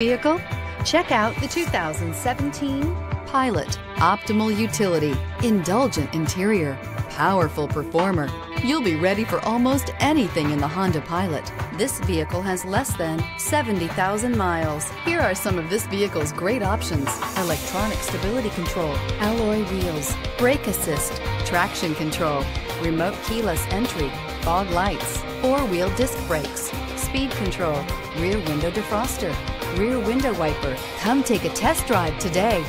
Vehicle? Check out the 2017 Pilot. Optimal utility, indulgent interior, powerful performer. You'll be ready for almost anything in the Honda Pilot. This vehicle has less than 70,000 miles. Here are some of this vehicle's great options: electronic stability control, alloy wheels, brake assist, traction control, remote keyless entry, fog lights, four-wheel disc brakes, speed control, rear window defroster, rear window wiper. Come take a test drive today.